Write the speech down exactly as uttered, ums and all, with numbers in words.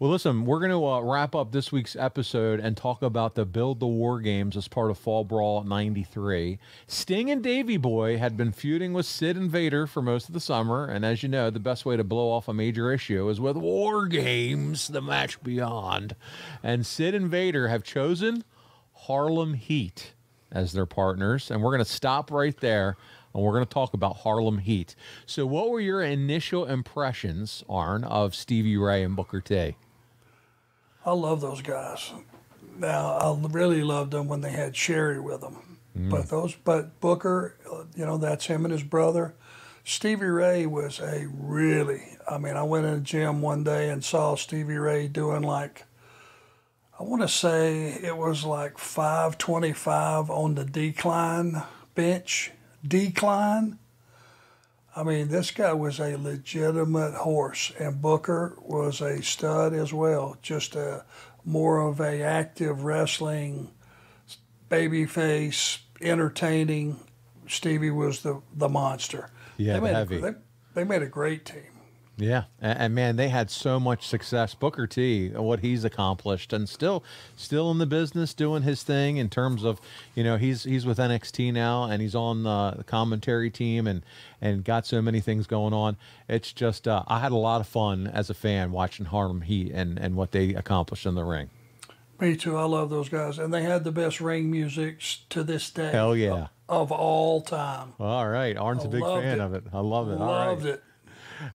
Well, listen, we're going to uh, wrap up this week's episode and talk about the Build the War Games as part of Fall Brawl ninety-three. Sting and Davey Boy had been feuding with Sid and Vader for most of the summer, and as you know, the best way to blow off a major issue is with War Games, the match beyond. And Sid and Vader have chosen Harlem Heat as their partners, and we're going to stop right there. And we're going to talk about Harlem Heat. So what were your initial impressions, Arn, of Stevie Ray and Booker T? I love those guys. Now, I really loved them when they had Sherry with them. Mm. But those, but Booker, you know, that's him and his brother. Stevie Ray was a really, I mean, I went in the gym one day and saw Stevie Ray doing like, I want to say it was like five twenty-five on the decline bench. Decline. I mean, this guy was a legitimate horse, and Booker was a stud as well. Just a more of a active wrestling, babyface, entertaining. Stevie was the the monster. Yeah, they made, heavy. A, they, they made a great team. Yeah, and, and man, they had so much success. Booker T, what he's accomplished, and still, still in the business, doing his thing in terms of, you know, he's he's with N X T now, and he's on uh, the commentary team, and and got so many things going on. It's just, uh, I had a lot of fun as a fan watching Harlem Heat and and what they accomplished in the ring. Me too. I love those guys, and they had the best ring music to this day. Hell yeah, of, of all time. All right, Arn's I a big fan it. of it. I love it. Loved all right. it.